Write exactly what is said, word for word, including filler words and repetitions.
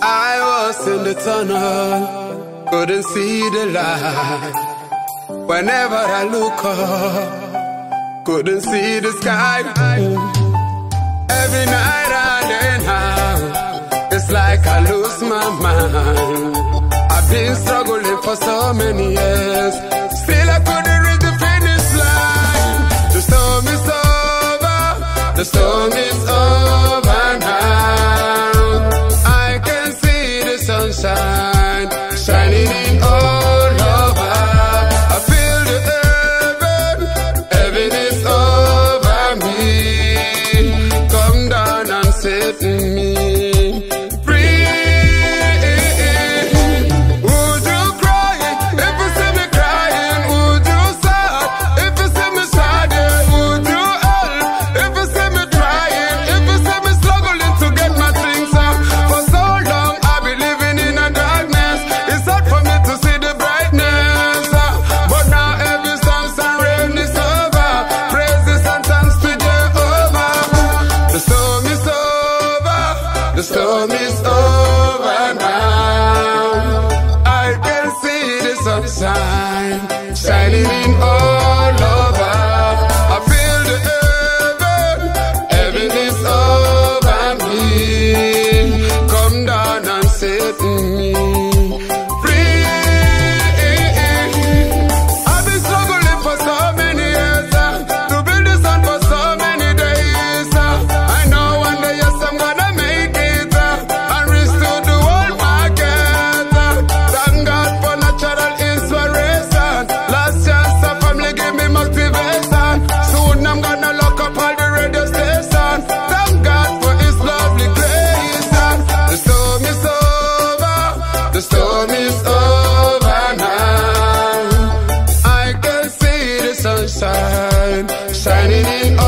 I was in the tunnel, couldn't see the light. Whenever I look up, couldn't see the sky. Every night and then now, it's like I lose my mind. I've been struggling for so many years, still I couldn't reach the finish line. The storm is over, the storm is over now. I can see the sunshine shining in all over. I feel the heaven, heaven is over me. Come down and sit in me. The storm is over now. I can see the sunshine shining in all over. I feel the heaven, heaven is over me. Come down and sit in me. The storm is over now. I can see the sunshine shining in all.